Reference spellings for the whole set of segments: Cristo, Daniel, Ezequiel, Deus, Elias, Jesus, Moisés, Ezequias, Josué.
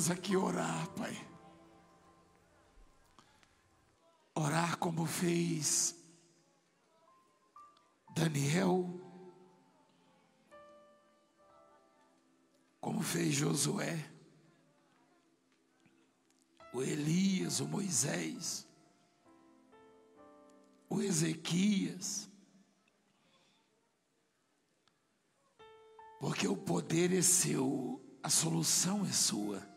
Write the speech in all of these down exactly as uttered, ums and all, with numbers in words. viemos aqui orar, Pai. Orar como fez Daniel, como fez Josué, o Elias, o Moisés, o Ezequias, porque o poder é seu, a solução é sua,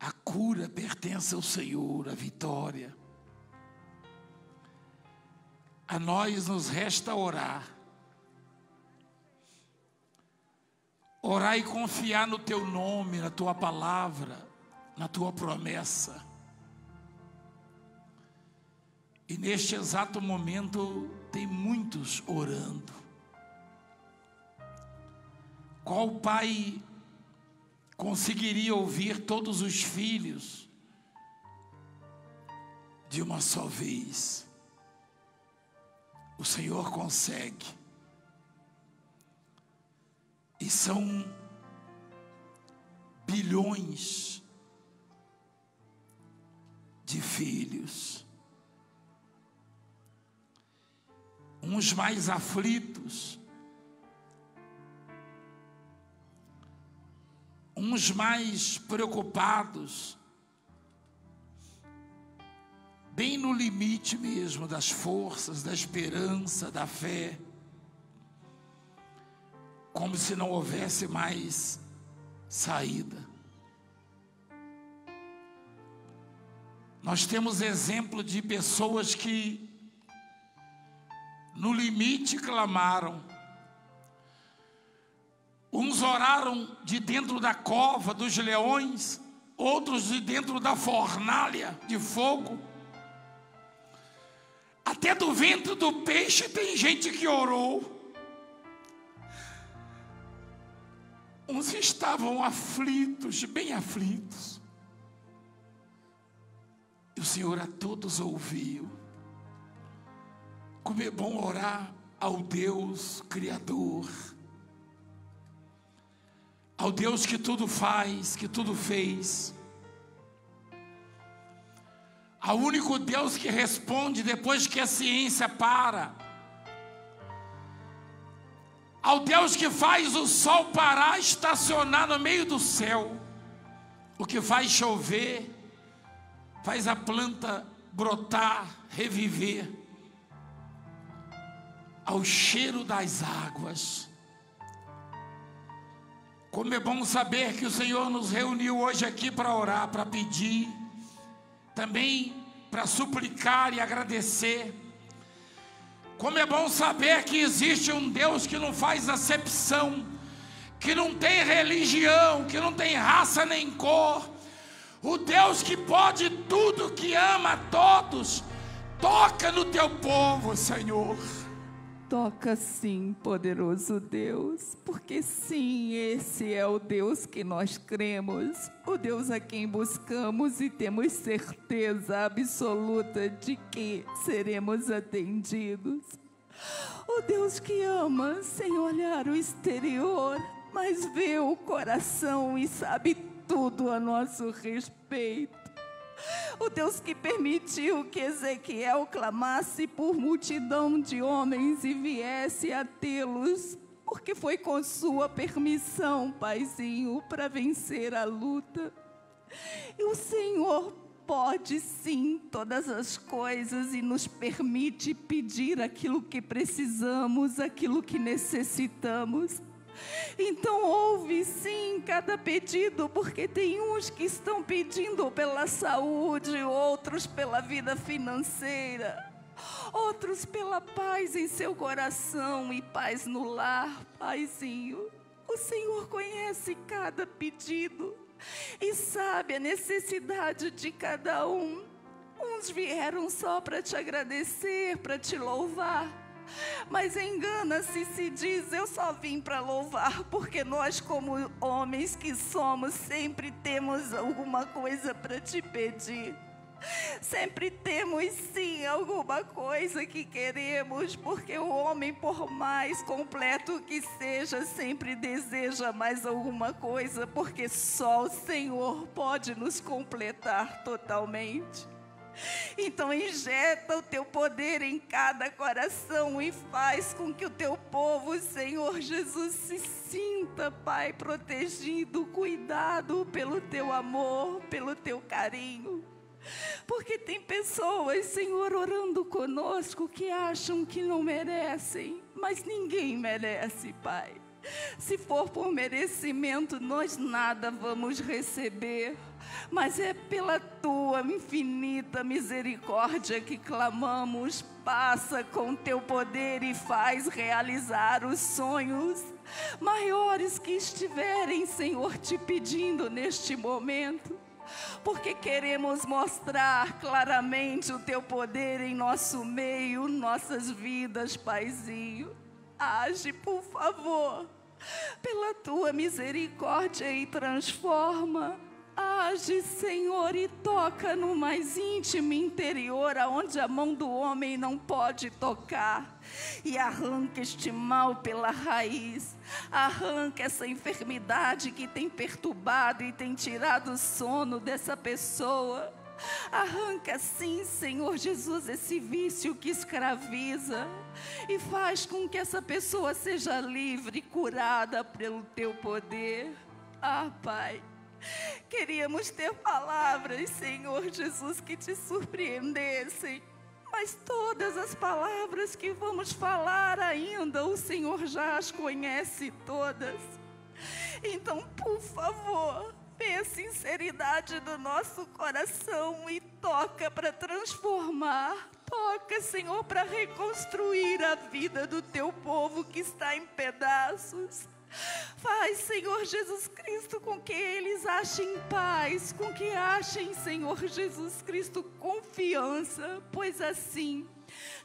a cura pertence ao Senhor, a vitória. A nós nos resta orar, orar e confiar no teu nome, na tua palavra, na tua promessa. E neste exato momento tem muitos orando. Qual pai conseguiria ouvir todos os filhos de uma só vez? O Senhor consegue. E são bilhões de filhos, uns mais aflitos, uns mais preocupados, bem no limite mesmo das forças, da esperança, da fé, como se não houvesse mais saída. Nós temos exemplo de pessoas que no limite clamaram. Uns oraram de dentro da cova dos leões, outros de dentro da fornalha de fogo. Até do ventre do peixe tem gente que orou. Uns estavam aflitos, bem aflitos. E o Senhor a todos ouviu. Como é bom orar ao Deus Criador, ao Deus que tudo faz, que tudo fez, ao único Deus que responde depois que a ciência para, ao Deus que faz o sol parar, estacionar no meio do céu, o que faz chover, faz a planta brotar, reviver, ao cheiro das águas. Como é bom saber que o Senhor nos reuniu hoje aqui para orar, para pedir, também para suplicar e agradecer. Como é bom saber que existe um Deus que não faz acepção, que não tem religião, que não tem raça nem cor, o Deus que pode tudo, que ama a todos. Toca no teu povo, Senhor. Toca sim, poderoso Deus, porque sim, esse é o Deus que nós cremos, o Deus a quem buscamos e temos certeza absoluta de que seremos atendidos. O Deus que ama sem olhar o exterior, mas vê o coração e sabe tudo a nosso respeito. O Deus que permitiu que Ezequiel clamasse por multidão de homens e viesse a tê-los, porque foi com sua permissão, Paizinho, para vencer a luta. E o Senhor pode sim todas as coisas e nos permite pedir aquilo que precisamos, aquilo que necessitamos. Então ouve sim cada pedido, porque tem uns que estão pedindo pela saúde, outros pela vida financeira, outros pela paz em seu coração e paz no lar. Paizinho, o Senhor conhece cada pedido e sabe a necessidade de cada um. Uns vieram só para te agradecer, para te louvar. Mas engana-se se diz: eu só vim para louvar, porque nós, como homens que somos, sempre temos alguma coisa para te pedir. Sempre temos sim alguma coisa que queremos, porque o homem, por mais completo que seja, sempre deseja mais alguma coisa, porque só o Senhor pode nos completar totalmente. Então injeta o teu poder em cada coração e faz com que o teu povo, Senhor Jesus, se sinta, Pai, protegido, cuidado pelo teu amor, pelo teu carinho. Porque tem pessoas, Senhor, orando conosco que acham que não merecem, mas ninguém merece, Pai. Se for por merecimento, nós nada vamos receber, mas é pela Tua infinita misericórdia que clamamos. Passa com Teu poder e faz realizar os sonhos maiores que estiverem, Senhor, Te pedindo neste momento. Porque queremos mostrar claramente o Teu poder em nosso meio, nossas vidas, Paizinho. Age, por favor, pela Tua misericórdia e transforma. Age, Senhor, e toca no mais íntimo interior, aonde a mão do homem não pode tocar. E arranca este mal pela raiz. Arranca essa enfermidade que tem perturbado e tem tirado o sono dessa pessoa. Arranca sim, Senhor Jesus, esse vício que escraviza e faz com que essa pessoa seja livre, curada pelo Teu poder. Ah, Pai, queríamos ter palavras, Senhor Jesus, que Te surpreendessem, mas todas as palavras que vamos falar ainda, o Senhor já as conhece todas. Então, por favor, vê a sinceridade do nosso coração e toca para transformar. Toca, Senhor, para reconstruir a vida do Teu povo que está em pedaços. Faz, Senhor Jesus Cristo, com que eles achem paz, com que achem, Senhor Jesus Cristo, confiança, pois assim,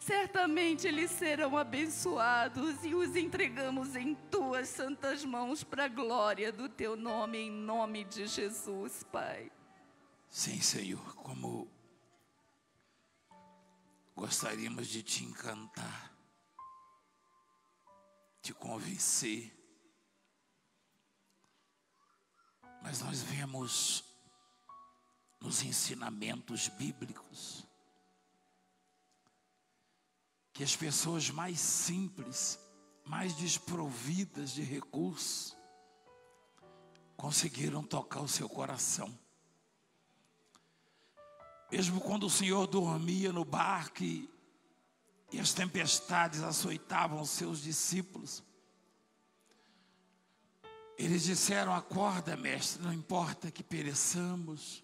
certamente eles serão abençoados e os entregamos em Tuas santas mãos para a glória do Teu nome, em nome de Jesus, Pai. Sim, Senhor, como gostaríamos de Te encantar, Te convencer, mas nós vemos nos ensinamentos bíblicos que as pessoas mais simples, mais desprovidas de recursos, conseguiram tocar o seu coração. Mesmo quando o Senhor dormia no barco e, e as tempestades açoitavam os seus discípulos, eles disseram: acorda, mestre, não importa que pereçamos.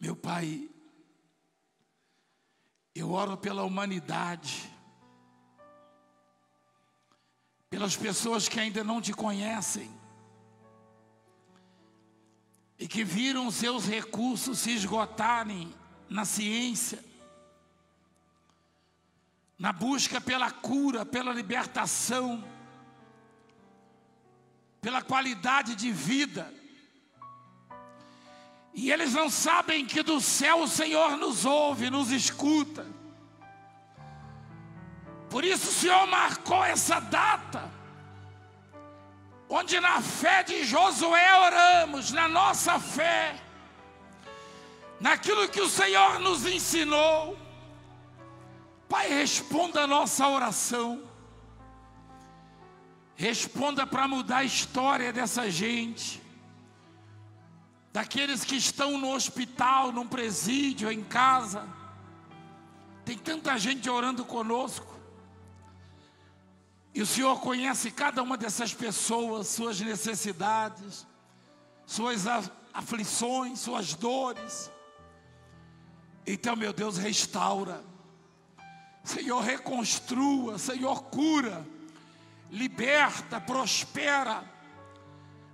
Meu Pai, eu oro pela humanidade, pelas pessoas que ainda não Te conhecem e que viram seus recursos se esgotarem na ciência, na busca pela cura, pela libertação, pela qualidade de vida, e eles não sabem que do céu o Senhor nos ouve, nos escuta. Por isso o Senhor marcou essa data, onde na fé de Josué oramos, na nossa fé, naquilo que o Senhor nos ensinou. Pai, responda a nossa oração. Responda para mudar a história dessa gente, daqueles que estão no hospital, num presídio, em casa. Tem tanta gente orando conosco, e o Senhor conhece cada uma dessas pessoas, suas necessidades, suas aflições, suas dores. Então, meu Deus, restaura, Senhor, reconstrua, Senhor, cura, liberta, prospera,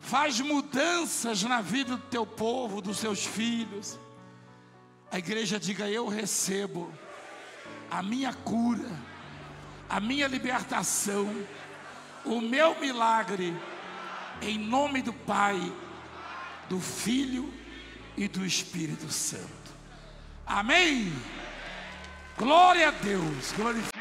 faz mudanças na vida do Teu povo, dos Seus filhos. A igreja diga: eu recebo a minha cura, a minha libertação, o meu milagre, em nome do Pai, do Filho e do Espírito Santo. Amém? Glória a Deus. Glória a Deus.